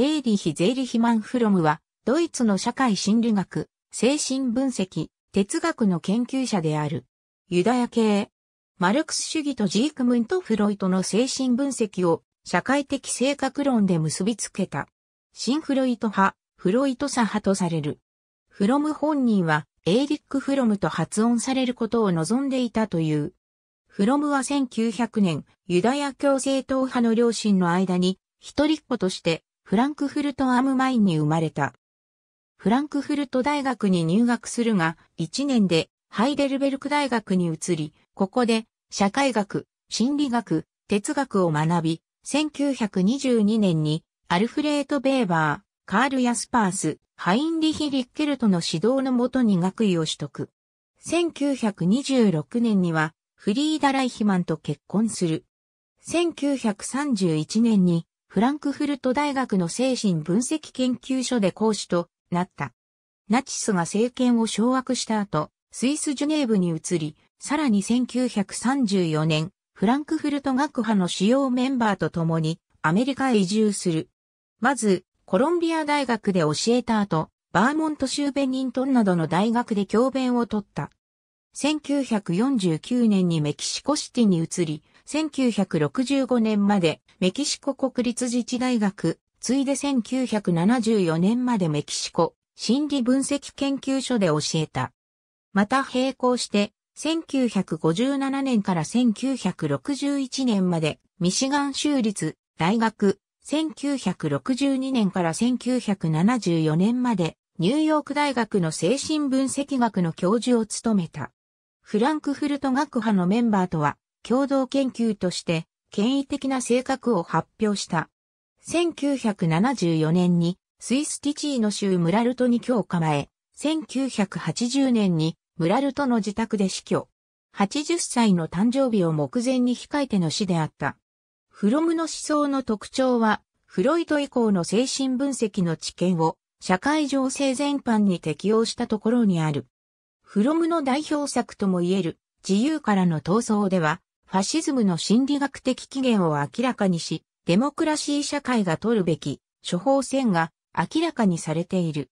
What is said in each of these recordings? エーリヒ・ゼーリヒマン・フロムは、ドイツの社会心理学、精神分析、哲学の研究者である。ユダヤ系、マルクス主義とジークムント・フロイトの精神分析を社会的性格論で結びつけた。新フロイト派、フロイト左派とされる。フロム本人は、エーリック・フロムと発音されることを望んでいたという。フロムは1900年、ユダヤ共生党派の両親の間に、一人っ子として、フランクフルト・アムマインに生まれた。フランクフルト大学に入学するが、1年でハイデルベルク大学に移り、ここで社会学、心理学、哲学を学び、1922年にアルフレート・ベーバー、カール・ヤスパース、ハインリヒ・リッケルトの指導のもとに学位を取得。1926年にはフリーダ・ライヒマンと結婚する。1931年にフランクフルト大学の精神分析研究所で講師となった。ナチスが政権を掌握した後、スイス・ジュネーブに移り、さらに1934年、フランクフルト学派の主要メンバーと共にアメリカへ移住する。まず、コロンビア大学で教えた後、バーモント州ベニントンなどの大学で教鞭を取った。1949年にメキシコシティに移り、1965年までメキシコ国立自治大学、ついで1974年までメキシコ心理分析研究所で教えた。また並行して、1957年から1961年までミシガン州立大学、1962年から1974年までニューヨーク大学の精神分析学の教授を務めた。フランクフルト学派のメンバーとは共同研究として権威的な性格を発表した。1974年にスイスティチーノ州ムラルトに居を構え、1980年にムラルトの自宅で死去。80歳の誕生日を目前に控えての死であった。フロムの思想の特徴は、フロイト以降の精神分析の知見を社会情勢全般に適用したところにある。フロムの代表作ともいえる自由からの闘争では、ファシズムの心理学的起源を明らかにし、デモクラシー社会が取るべき処方箋が明らかにされている。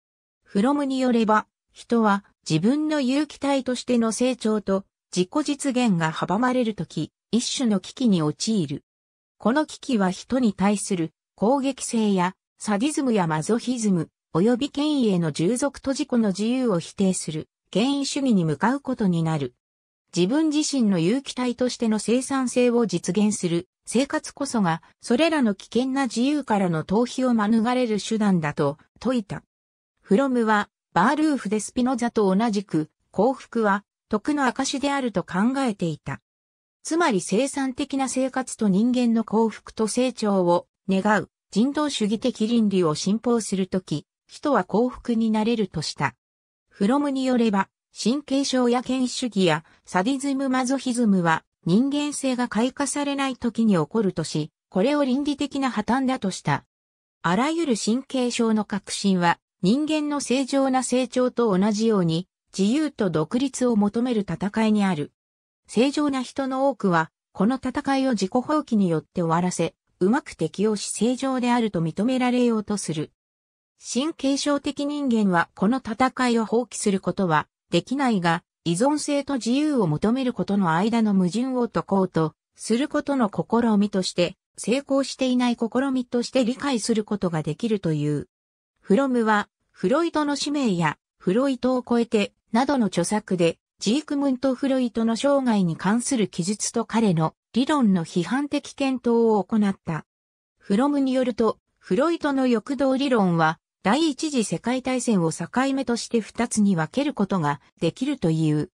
フロムによれば、人は自分の有機体としての成長と自己実現が阻まれるとき、一種の危機に陥る。この危機は人に対する攻撃性やサディズムやマゾヒズム、及び権威への従属と自己の自由を否定する権威主義に向かうことになる。自分自身の有機体としての生産性を実現する生活こそがそれらの危険な自由からの逃避を免れる手段だと説いた。フロムはバールーフ・デ・スピノザと同じく幸福は徳の証であると考えていた。つまり生産的な生活と人間の幸福と成長を願う人道主義的倫理を信奉するとき、人は幸福になれるとした。フロムによれば、神経症や権威主義やサディズムマゾヒズムは人間性が開花されないときに起こるとし、これを倫理的な破綻だとした。あらゆる神経症の核心は人間の正常な成長と同じように自由と独立を求める戦いにある。正常な人の多くは、この戦いを自己放棄によって終わらせ、うまく適応し正常であると認められようとする。神経症的人間はこの戦いを放棄することはできないが、依存性と自由を求めることの間の矛盾を解こうとすることの試みとして、成功していない試みとして理解することができるという。フロムは、フロイトの使命や、フロイトを超えて、などの著作で、ジークムント・フロイトの生涯に関する記述と彼の理論の批判的検討を行った。フロムによると、フロイトの欲動理論は、第一次世界大戦を境目として二つに分けることができるという。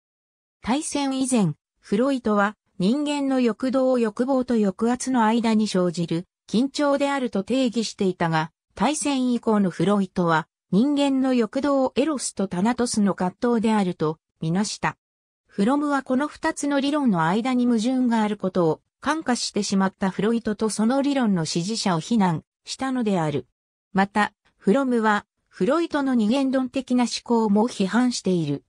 大戦以前、フロイトは人間の欲動を欲望と抑圧の間に生じる緊張であると定義していたが、大戦以降のフロイトは人間の欲動をエロスとタナトスの葛藤であると、みなした。フロムはこの二つの理論の間に矛盾があることを感化してしまったフロイトとその理論の支持者を非難したのである。また、フロムはフロイトの二元論的な思考も批判している。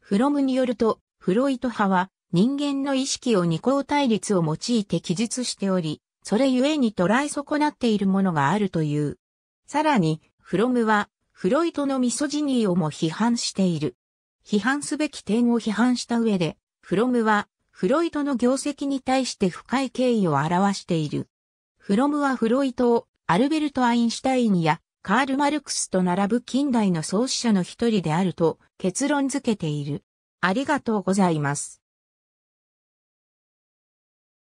フロムによると、フロイト派は人間の意識を二項対立を用いて記述しており、それゆえに捉え損なっているものがあるという。さらに、フロムは、フロイトのミソジニーをも批判している。批判すべき点を批判した上で、フロムは、フロイトの業績に対して深い敬意を表している。フロムはフロイトを、アルベルト・アインシュタインや、カール・マルクスと並ぶ近代の創始者の一人であると結論付けている。ありがとうございます。